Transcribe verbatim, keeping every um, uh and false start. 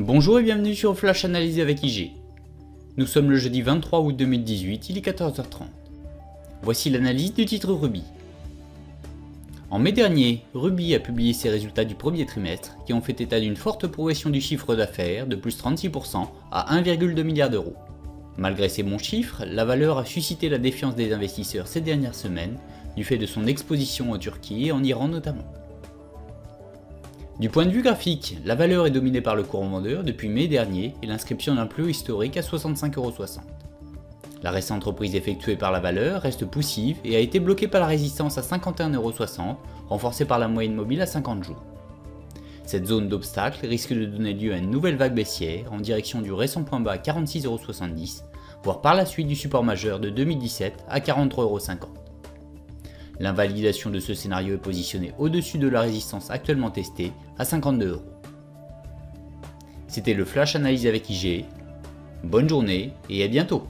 Bonjour et bienvenue sur Flash Analyse avec I G. Nous sommes le jeudi vingt-trois août deux mille dix-huit, il est quatorze heures trente. Voici l'analyse du titre Rubis. En mai dernier, Rubis a publié ses résultats du premier trimestre qui ont fait état d'une forte progression du chiffre d'affaires de plus trente-six pour cent à un virgule deux milliard d'euros. Malgré ces bons chiffres, la valeur a suscité la défiance des investisseurs ces dernières semaines du fait de son exposition en Turquie et en Iran notamment. Du point de vue graphique, la valeur est dominée par le courant vendeur depuis mai dernier et l'inscription d'un plus haut historique à soixante-cinq euros soixante. La récente reprise effectuée par la valeur reste poussive et a été bloquée par la résistance à cinquante et un euros soixante, renforcée par la moyenne mobile à cinquante jours. Cette zone d'obstacle risque de donner lieu à une nouvelle vague baissière en direction du récent point bas à quarante-six euros soixante-dix, voire par la suite du support majeur de deux mille dix-sept à quarante-trois euros cinquante. L'invalidation de ce scénario est positionnée au-dessus de la résistance actuellement testée à cinquante-deux euros. C'était le Flash Analyse avec I G. Bonne journée et à bientôt.